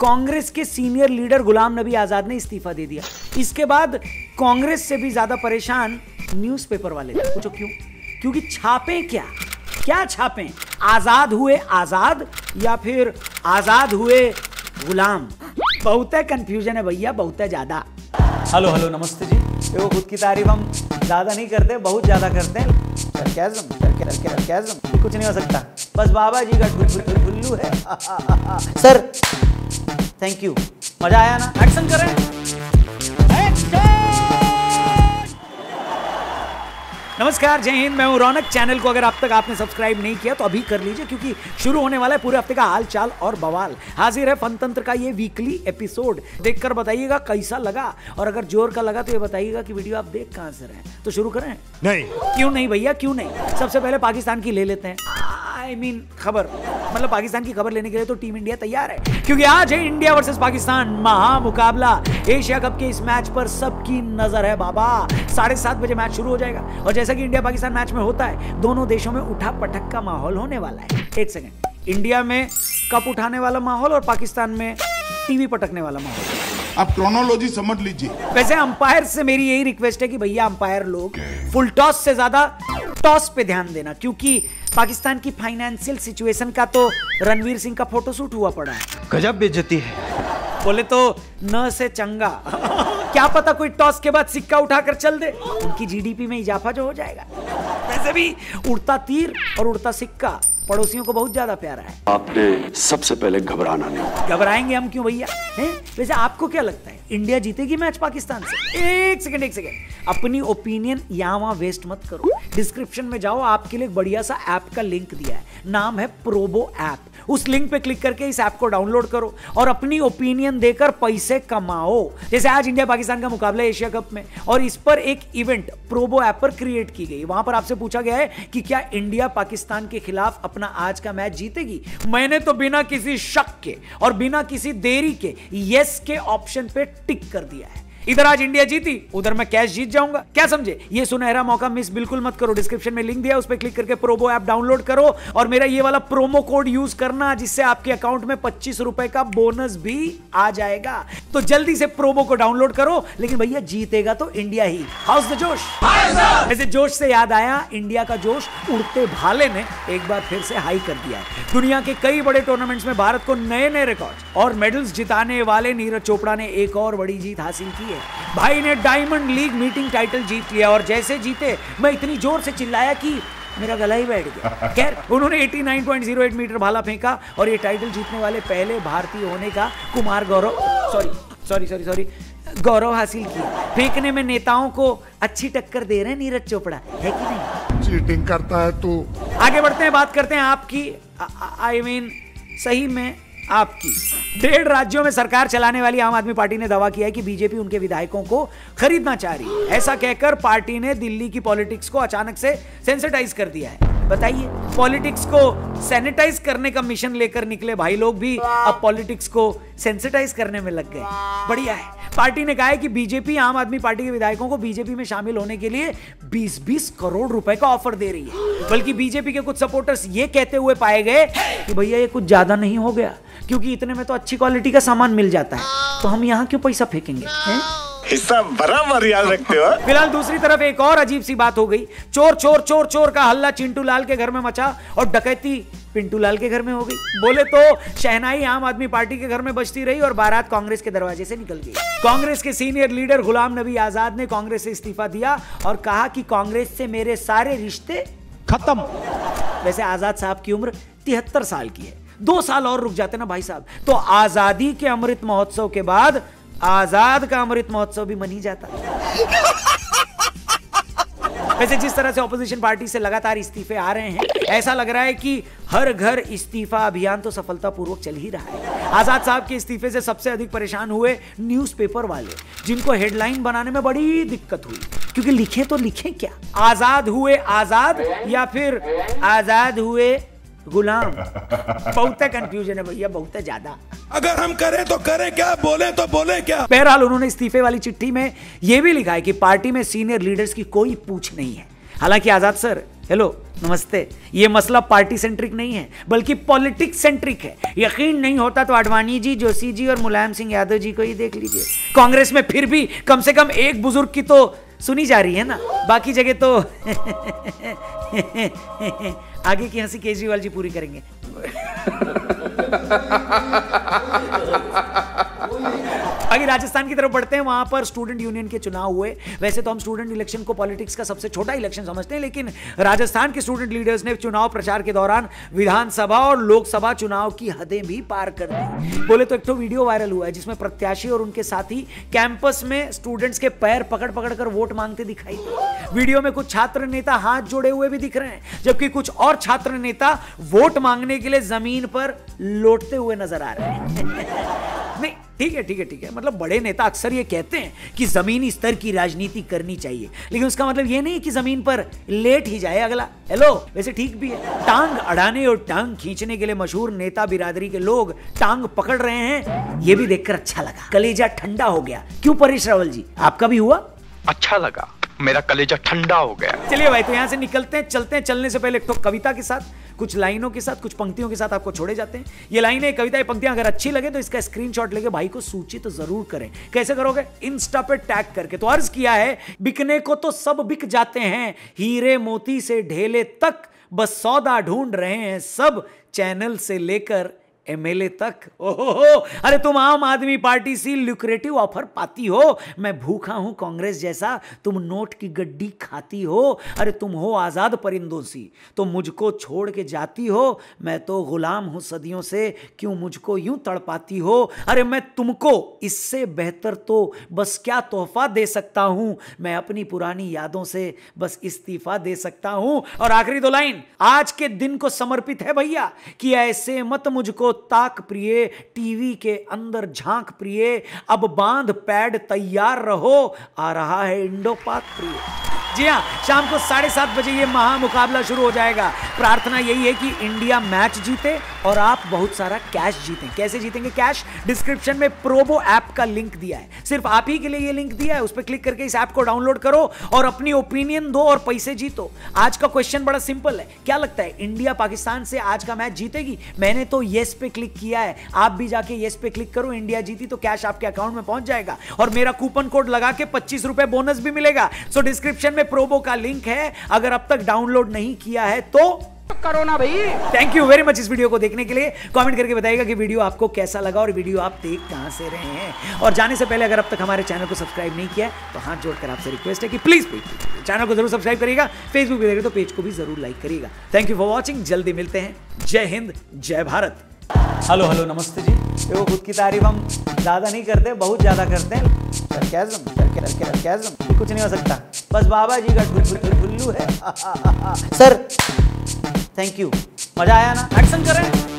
कांग्रेस के senior leader Ghulam Nabi Azad ने इस्तीफा दे दिया। इसके बाद कांग्रेस से भी ज्यादा परेशान न्यूज़पेपर वाले थे। पूछो क्यों? क्योंकि छापे क्या छापे, आजाद हुए आजाद या फिर आजाद हुए गुलाम। बहुत है कंफ्यूजन है भैया, बहुत है ज्यादा। हेलो नमस्ते जी। देखो खुद की तारीफ हम ज्यादा नहीं करते, बहुत ज्यादा करते हैं। कुछ नहीं हो सकता, बस बाबा जी का गुल्लू है। सर थैंक यू, मजा आया ना? एक्शन करें। नमस्कार, जय हिंद, मैं हूं रौनक। चैनल को अगर अब तक आपने सब्सक्राइब नहीं किया तो अभी कर लीजिए, क्योंकि शुरू होने वाला है पूरे हफ्ते का हाल चाल और बवाल। हाजिर है फनतंत्र का ये वीकली एपिसोड। देखकर बताइएगा कैसा लगा, और अगर जोर का लगा तो ये बताइएगा कि वीडियो आप देख कहां से रहे हैं। तो शुरू करें? नहीं। क्यों नहीं भैया, क्यों नहीं? सबसे पहले पाकिस्तान की ले लेते हैं, खबर, मतलब पाकिस्तान की खबर लेने के लिए तो टीम इंडिया तैयार है, क्योंकि आज है इंडिया वर्सेस पाकिस्तान महामुकाबला। एशिया कप के इस मैच पर सबकी नजर है बाबा। 7:30 बजे मैच शुरू हो जाएगा, और जैसा कि इंडिया पाकिस्तान मैच में होता है, दोनों देशों में उठा पटक का माहौल होने वाला है। एक सेकंड, इंडिया में कप उठाने वाला माहौल और पाकिस्तान में टीवी पटकने वाला माहौल। आप क्रोनोलॉजी समझ लीजिए। वैसे अंपायर से मेरी यही रिक्वेस्ट है कि भैया अंपायर लोग फुल टॉस से ज्यादा टॉस पे ध्यान देना, क्योंकि पाकिस्तान की फाइनेंशियल सिचुएशन का तो रणवीर सिंह का फोटोशूट हुआ पड़ा है। गजब बेइज्जती है, बोले तो न से चंगा। क्या पता कोई टॉस के बाद सिक्का उठाकर चल दे, उनकी जीडीपी में इजाफा जो हो जाएगा। वैसे भी उड़ता तीर और उड़ता सिक्का पड़ोसियों को बहुत ज्यादा प्यारा है। आपने सबसे पहले घबराना नहीं। घबराएंगे हम क्यों भैया? वैसे आपको क्या लगता है, इंडिया जीतेगी मैच पाकिस्तान से? एक सेकंड, अपनी ओपिनियन यहाँ वेस्ट मत करो। डिस्क्रिप्शन में जाओ, आपके लिए बढ़िया सा ऐप का लिंक दिया है, नाम है प्रोबो ऐप। उस लिंक पे क्लिक करके इस ऐप को डाउनलोड करो और अपनी ओपिनियन देकर पैसे कमाओ। जैसे आज इंडिया पाकिस्तान का मुकाबला एशिया कप में, और इस पर एक इवेंट प्रोबो ऐप पर क्रिएट की गई। वहां पर आपसे पूछा गया है कि क्या इंडिया पाकिस्तान के खिलाफ अपना आज का मैच जीतेगी। मैंने तो बिना किसी शक के और बिना किसी देरी के यस के ऑप्शन पे टिक कर दिया है। इधर आज इंडिया जीती, उधर मैं कैश जीत जाऊंगा। क्या समझे? ये सुनहरा मौका मिस बिल्कुल मत करो। डिस्क्रिप्शन में लिंक दिया, उस पर क्लिक करके प्रोबो ऐप डाउनलोड करो, और मेरा ये वाला प्रोमो कोड यूज करना, जिससे आपके अकाउंट में 25 रुपए का बोनस भी आ जाएगा। तो जल्दी से प्रोबो को डाउनलोड करो, लेकिन भैया जीतेगा तो इंडिया ही। हाउस द जोश? ऐसे जोश से याद आया, इंडिया का जोश उड़ते भाले ने एक बार फिर से हाई कर दिया है। दुनिया के कई बड़े टूर्नामेंट्स में भारत को नए रिकॉर्ड और मेडल्स जिताने वाले नीरज चोपड़ा ने एक और बड़ी जीत हासिल की है। भाई ने डायमंड लीग मीटिंग टाइटल जीत लिया, और जैसे जीते मैं इतनी जोर से चिल्लाया कि मेरा गला ही बैठ गया। खैर, उन्होंने 89.08 मीटर भाला फेंका और ये टाइटल जीतने वाले पहले भारतीय होने का गौरव हासिल किया। फेंकने में नेताओं को अच्छी टक्कर दे रहे हैं नीरज चोपड़ा, है कि नहीं? चीटिंग करता है तो आगे बढ़ते हैं, बात करते हैं आपकी, सही में आपकी। 1.5 राज्यों में सरकार चलाने वाली आम आदमी पार्टी ने दावा किया है कि बीजेपी उनके विधायकों को खरीदना चाह रही है। ऐसा कहकर पार्टी ने दिल्ली की पॉलिटिक्स को अचानक से सेंसिटाइज कर दिया है। बताइए, पॉलिटिक्स को सैनिटाइज करने का मिशन लेकर निकले भाई लोग भी अब पॉलिटिक्स को सेंसिटाइज करने में लग गए। बढ़िया है। पार्टी ने कहा है कि बीजेपी आम आदमी पार्टी के विधायकों को बीजेपी में शामिल होने के लिए 20-20 करोड़ रुपए का ऑफर दे रही है। बल्कि बीजेपी के कुछ सपोर्टर्स ये कहते हुए पाए गए कि भैया ये कुछ ज्यादा नहीं हो गया, क्योंकि इतने में तो अच्छी क्वालिटी का सामान मिल जाता है, तो हम यहाँ क्यों पैसा फेंकेंगे? हिस्सा बराबर याद रखते हो। फिलहाल दूसरी तरफ एक और अजीब सी बात हो गई। चोर चोर चोर चोर का हल्ला चिंटू लाल के घर में मचा और डकैती पिंटू लाल के घर में हो गई। बोले तो शहनाई आम आदमी पार्टी के घर में बजती रही और बारात कांग्रेस के दरवाजे से निकल गई। कांग्रेस के सीनियर लीडर गुलाम नबी आजाद ने कांग्रेस से इस्तीफा दिया और कहा कि कांग्रेस से मेरे सारे रिश्ते खत्म। वैसे आजाद साहब की उम्र 73 साल की है। 2 साल और रुक जाते ना भाई साहब तो आजादी के अमृत महोत्सव के बाद आजाद का अमृत महोत्सव भी मनी जाता। वैसे जिस तरह से ऑपोजिशन पार्टी से लगातार इस्तीफे आ रहे हैं, ऐसा लग रहा है कि हर घर इस्तीफा अभियान तो सफलतापूर्वक चल ही रहा है। आजाद साहब के इस्तीफे से सबसे अधिक परेशान हुए न्यूज़पेपर वाले, जिनको हेडलाइन बनाने में बड़ी दिक्कत हुई, क्योंकि लिखे तो लिखे क्या, आजाद हुए आजाद या फिर आजाद हुए गुलाम। बहुत कंफ्यूजन है भैया, बहुत ज्यादा। अगर हम करें तो करें क्या, बोले तो बोले क्या। बहरहाल उन्होंने इस्तीफे वाली चिट्ठी में यह भी लिखा है कि पार्टी में सीनियर लीडर्स की कोई पूछ नहीं है। हालांकि आजाद सर, हेलो नमस्ते, ये मसला पार्टी सेंट्रिक नहीं है बल्कि पॉलिटिक्स सेंट्रिक है। यकीन नहीं होता तो आडवाणी जी, जोशी जी और मुलायम सिंह यादव जी को ही देख लीजिए। कांग्रेस में फिर भी कम से कम एक बुजुर्ग की तो सुनी जा रही है ना, बाकी जगह तो आगे की हंसी केजरीवाल जी पूरी करेंगे। आगे राजस्थान की तरफ बढ़ते हैं, वहां पर स्टूडेंट यूनियन के चुनाव हुए। वैसे तो हम स्टूडेंट इलेक्शन को पॉलिटिक्स का सबसे छोटा इलेक्शन समझते हैं, लेकिन राजस्थान के स्टूडेंट लीडर्स ने चुनाव प्रचार के दौरान विधानसभा और लोकसभा चुनाव की हदें भी पार कर दी। बोले तो एक तो वीडियो वायरल हुआ है जिसमें प्रत्याशी और उनके साथी कैंपस में स्टूडेंट्स के पैर पकड़ पकड़ कर वोट मांगते दिखाई दिए। वीडियो में कुछ छात्र नेता हाथ जोड़े हुए भी दिख रहे हैं, जबकि कुछ और छात्र नेता वोट मांगने के लिए जमीन पर लौटते हुए नजर आ रहे हैं। नहीं, ठीक है, मतलब बड़े नेता अक्सर ये कहते हैं कि जमीनी स्तर की राजनीति करनी चाहिए, लेकिन उसका मतलब ये नहीं कि जमीन पर लेट ही जाए अगला। हेलो, वैसे ठीक भी है। टांग अड़ाने और टांग खींचने के लिए मशहूर नेता बिरादरी के लोग टांग पकड़ रहे हैं, ये भी देखकर अच्छा लगा, कलेजा ठंडा हो गया। क्यों परेश रावल जी, आपका भी हुआ? अच्छा लगा, मेरा कलेजा ठंडा हो गया। चलिए भाई, तो यहाँ से निकलते हैं, चलते हैं। चलने से पहले एक तो कविता के साथ, कुछ लाइनों के साथ, कुछ पंक्तियों के साथ आपको छोड़े जाते हैं। ये लाइनें, कविता, ये पंक्तियां अगर अच्छी लगे तो इसका स्क्रीनशॉट लेके भाई को सूचित तो जरूर करें। कैसे करोगे? इंस्टा पे टैग करके। तो अर्ज किया है, बिकने को तो सब बिक जाते हैं, हीरे मोती से ढेले तक, बस सौदा ढूंढ रहे हैं सब, चैनल से लेकर एमएलए तक। ओहो, अरे तुम आम आदमी पार्टी से ल्यूक्रेटिव ऑफर पाती हो, मैं भूखा हूं कांग्रेस जैसा, तुम नोट की गड्डी खाती हो। अरे तुम हो आजाद परिंदों सी, तो मुझको छोड़ के जाती हो, मैं तो गुलाम हूं सदियों से, क्यों मुझको यूं तड़पाती हो। अरे मैं तुमको इससे बेहतर तो बस क्या तोहफा दे सकता हूं, मैं अपनी पुरानी यादों से बस इस्तीफा दे सकता हूं। और आखिरी दो लाइन आज के दिन को समर्पित है भैया, कि ऐसे मत मुझको ताक प्रिय, टीवी के अंदर झांक प्रिय, अब बांध पैड तैयार रहो, आ रहा है इंडो पाक प्रिय। जी हाँ, शाम को 7:30 बजे ये महामुकाबला शुरू हो जाएगा। प्रार्थना यही है कि इंडिया मैच जीते और आप बहुत सारा कैश जीतें। कैसे जीतेंगे कैश? डिस्क्रिप्शन में प्रोबो ऐप का लिंक दिया है, सिर्फ आप ही के लिए ये लिंक दिया है। उस पर क्लिक करके इस ऐप को डाउनलोड करो और अपनी ओपिनियन दो और पैसे जीतो। आज का क्वेश्चन बड़ा सिंपल है, क्या लगता है इंडिया पाकिस्तान से आज का मैच जीतेगी? मैंने तो येस पे क्लिक किया है, आप भी जाके येस पे क्लिक करो। इंडिया जीती तो कैश आपके अकाउंट में पहुंच जाएगा और मेरा कूपन कोड लगा के 25 रुपए बोनस भी मिलेगा। सो डिस्क्रिप्शन में प्रोबो का लिंक है, अगर अब तक डाउनलोड नहीं किया है तो करो ना भाई। थैंक यू वेरी मच इस वीडियो को देखने के लिए। कमेंट करके बताइएगा कि वीडियो आपको कैसा लगा और वीडियो आप देख कहां से रहे हैं। और जाने से पहले अगर अब तक हमारे चैनल को सब्सक्राइब नहीं किया है तो हाथ जोड़कर आपसे रिक्वेस्ट है कि प्लीज चैनल को जरूर सब्सक्राइब करिएगा। फेसबुक पे देखिए तो पेज को भी जरूर लाइक करिएगा। थैंक यू फॉर वॉचिंग, जल्दी मिलते हैं। जय हिंद, जय भारत। हेलो नमस्ते जी। देखो, खुद की तारीफ हम ज्यादा नहीं करते, बहुत ज्यादा करते हैं। कुछ नहीं हो सकता, बस बाबा जी का गुल्लू है। सर थैंक यू, मजा आया ना? एक्शन करें।